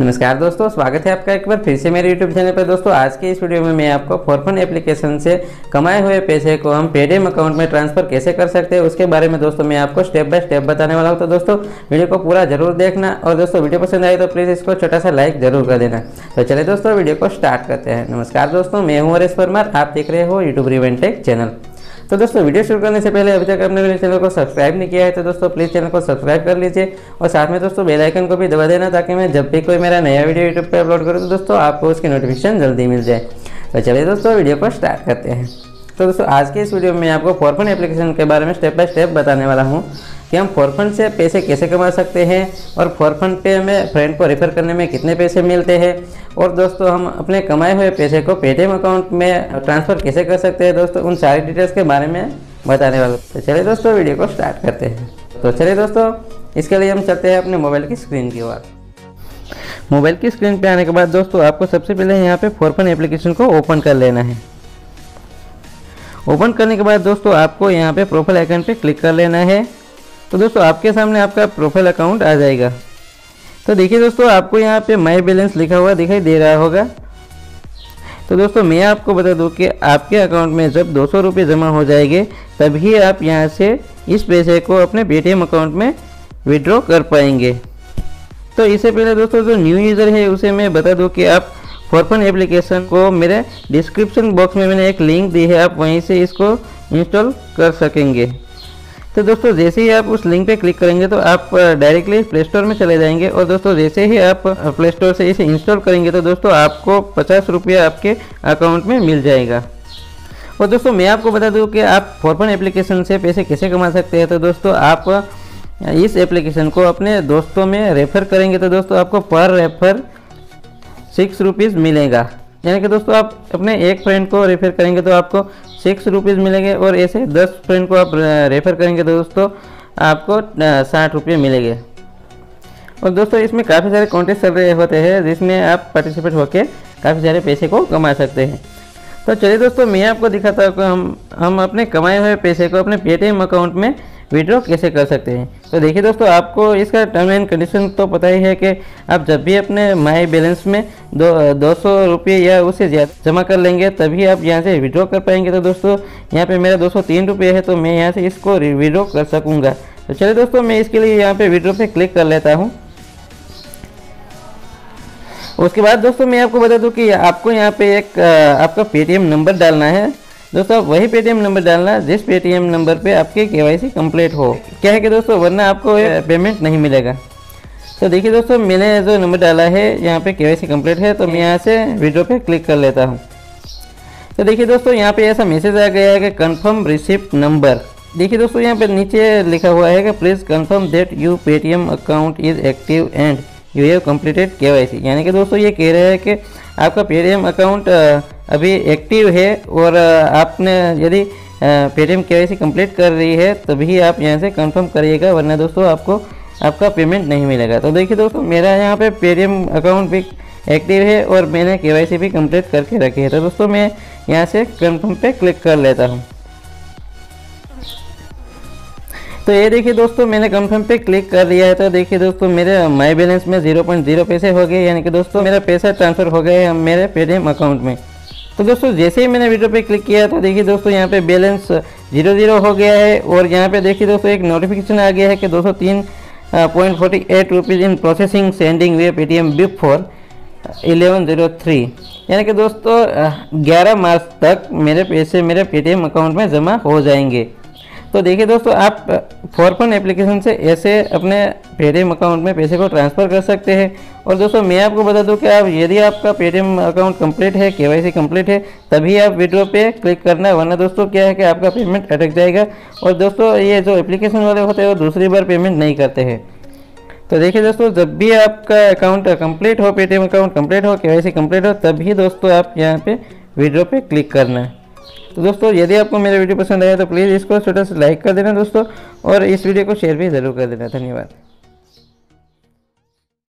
नमस्कार दोस्तों, स्वागत है आपका एक बार फिर से मेरे YouTube चैनल पर। दोस्तों आज के इस वीडियो में मैं आपको 4Fun एप्लीकेशन से कमाए हुए पैसे को हम पेटीएम अकाउंट में ट्रांसफर कैसे कर सकते हैं उसके बारे में दोस्तों मैं आपको स्टेप बाय स्टेप बताने वाला हूं। तो दोस्तों वीडियो को पूरा जरूर देखना और दोस्तों वीडियो पसंद आए तो प्लीज़ इसको छोटा सा लाइक जरूर कर देना। तो चले दोस्तों वीडियो को स्टार्ट करते हैं। नमस्कार दोस्तों, मैं हूँ हरेश परमार, आप देख रहे हो YouTube_rewind_tech चैनल। तो दोस्तों वीडियो शुरू करने से पहले अभी तक आपने मेरे चैनल को सब्सक्राइब नहीं किया है तो दोस्तों प्लीज़ चैनल को सब्सक्राइब कर लीजिए और साथ में दोस्तों बेल आइकन को भी दबा देना ताकि मैं जब भी कोई मेरा नया वीडियो यूट्यूब पर अपलोड करूँ तो दोस्तों आपको उसकी नोटिफिकेशन जल्दी मिल जाए। तो चलिए दोस्तों वीडियो को स्टार्ट करते हैं। तो दोस्तों आज के इस वीडियो में आपको 4Fun एप्लीकेशन के बारे में स्टेप बाय स्टेप बताने वाला हूँ कि हम 4Fun से पैसे कैसे कमा सकते हैं और 4Fun पे हमें फ्रेंड को रेफ़र करने में कितने पैसे मिलते हैं और दोस्तों हम अपने कमाए हुए पैसे को पेटीएम अकाउंट में ट्रांसफ़र कैसे कर सकते हैं दोस्तों उन सारी डिटेल्स के बारे में बताने वाला हूँ। तो चलिए दोस्तों वीडियो को स्टार्ट करते हैं। तो चलिए दोस्तों इसके लिए हम चलते हैं अपने मोबाइल की स्क्रीन की ओर। मोबाइल की स्क्रीन पर आने के बाद दोस्तों आपको सबसे पहले यहाँ पर 4Fun एप्लीकेशन को ओपन कर लेना है। ओपन करने के बाद दोस्तों आपको यहाँ पे प्रोफाइल आइकन पे क्लिक कर लेना है। तो दोस्तों आपके सामने आपका प्रोफाइल अकाउंट आ जाएगा। तो देखिए दोस्तों आपको यहाँ पे माई बैलेंस लिखा हुआ दिखाई दे रहा होगा। तो दोस्तों मैं आपको बता दूँ कि आपके अकाउंट में जब 200 रुपये जमा हो जाएंगे तभी आप यहाँ से इस पैसे को अपने पेटीएम अकाउंट में विड्रॉ कर पाएंगे। तो इससे पहले दोस्तों जो न्यू यूज़र है उसे मैं बता दूँ कि आप 4Fun एप्लीकेशन को मेरे डिस्क्रिप्शन बॉक्स में मैंने एक लिंक दी है, आप वहीं से इसको इंस्टॉल कर सकेंगे। तो दोस्तों जैसे ही आप उस लिंक पे क्लिक करेंगे तो आप डायरेक्टली प्ले स्टोर में चले जाएंगे और दोस्तों जैसे ही आप प्ले स्टोर से इसे इंस्टॉल करेंगे तो दोस्तों आपको 50 रुपया आपके अकाउंट में मिल जाएगा। और दोस्तों मैं आपको बता दूँ कि आप 4Fun एप्लीकेशन से पैसे कैसे कमा सकते हैं। तो दोस्तों आप इस एप्लीकेशन को अपने दोस्तों में रेफ़र करेंगे तो दोस्तों आपको पर रेफ़र 6 रुपीज़ मिलेगा। यानी कि दोस्तों आप अपने एक फ्रेंड को रेफ़र करेंगे तो आपको 6 रुपीज़ मिलेंगे और ऐसे 10 फ्रेंड को आप रेफ़र करेंगे तो दोस्तों आपको 60 रुपये मिलेंगे। और दोस्तों इसमें काफ़ी सारे कॉन्टेस्ट चल रहे होते हैं जिसमें आप पार्टिसिपेट होकर काफ़ी सारे पैसे को कमा सकते हैं। तो चलिए दोस्तों मैं आपको दिखाता हूँ कि हम अपने कमाए हुए पैसे को अपने पेटीएम अकाउंट में विड्रॉ कैसे कर सकते हैं। तो देखिए दोस्तों आपको इसका टर्म एंड कंडीशन तो पता ही है कि आप जब भी अपने माई बैलेंस में 200 रुपये या उससे ज़्यादा जमा कर लेंगे तभी आप यहाँ से विड्रॉ कर पाएंगे। तो दोस्तों यहाँ पे मेरा 203 रुपये है तो मैं यहाँ से इसको विड्रॉ कर सकूँगा। तो चलिए दोस्तों मैं इसके लिए यहाँ पर विड्रॉ पर क्लिक कर लेता हूँ। उसके बाद दोस्तों मैं आपको बता दूँ कि आपको यहाँ पर एक आपका पेटीएम नंबर डालना है। दोस्तों आप वही पेटीएम नंबर डालना जिस पेटीएम नंबर पे आपके KYC कंप्लीट हो, क्या है कि दोस्तों वरना आपको पेमेंट नहीं मिलेगा। तो देखिए दोस्तों मैंने जो नंबर डाला है यहाँ पे KYC कंप्लीट है तो मैं यहाँ से विड्रॉ पे क्लिक कर लेता हूँ। तो देखिए दोस्तों यहाँ पे ऐसा मैसेज आ गया है कि कन्फर्म रिसिप्ट नंबर। देखिए दोस्तों यहाँ पर नीचे लिखा हुआ है कि please confirm that you Paytm account is active and you have completed KYC। यानी कि दोस्तों ये कह रहा है कि आपका पेटीएम अकाउंट अभी एक्टिव है और आपने यदि पेटीएम KYC कंप्लीट कर रही है तभी आप यहां से कंफर्म करिएगा वरना दोस्तों आपको आपका पेमेंट नहीं मिलेगा। तो देखिए दोस्तों मेरा यहां पे पेटीएम अकाउंट भी एक्टिव है और मैंने KYC भी कंप्लीट करके रखी है। तो दोस्तों मैं यहां से कंफर्म पे क्लिक कर लेता हूं। तो ये देखिए दोस्तों मैंने कंफर्म पे क्लिक कर दिया है। तो देखिए दोस्तों मेरे माई बैलेंस में 0.0 पैसे हो गए, यानी कि दोस्तों मेरा पैसा ट्रांसफ़र हो गया है मेरे पेटीएम अकाउंट में। तो दोस्तों जैसे ही मैंने विड्रॉ पे क्लिक किया तो देखिए दोस्तों यहाँ पे बैलेंस 0 हो गया है और यहाँ पे देखिए दोस्तों एक नोटिफिकेशन आ गया है कि 203.48 rupees in processing sending way Paytm before 11/03। यानी कि दोस्तों 11 मार्च तक मेरे पैसे मेरे पेटीएम अकाउंट में जमा हो जाएंगे। तो देखिए दोस्तों आप 4Fun एप्लीकेशन से ऐसे अपने पेटीएम अकाउंट में पैसे को ट्रांसफ़र कर सकते हैं। और दोस्तों मैं आपको बता दूं कि आप यदि आपका पेटीएम अकाउंट कंप्लीट है, KYC कंप्लीट है तभी आप विड्रॉ पे क्लिक करना, वरना दोस्तों क्या है कि आपका पेमेंट अटक जाएगा। और दोस्तों ये जो एप्लीकेशन वाले होते हैं वो दूसरी बार पेमेंट नहीं करते हैं। तो देखिए दोस्तों जब भी आपका अकाउंट कंप्लीट हो, पेटीएम अकाउंट कंप्लीट हो, KYC कंप्लीट हो, तभी दोस्तों आप यहाँ पर विड्रॉ पर क्लिक करना है। तो दोस्तों यदि आपको मेरा वीडियो पसंद आया तो प्लीज़ इसको छोटा सा लाइक कर देना दोस्तों और इस वीडियो को शेयर भी ज़रूर कर देना। धन्यवाद।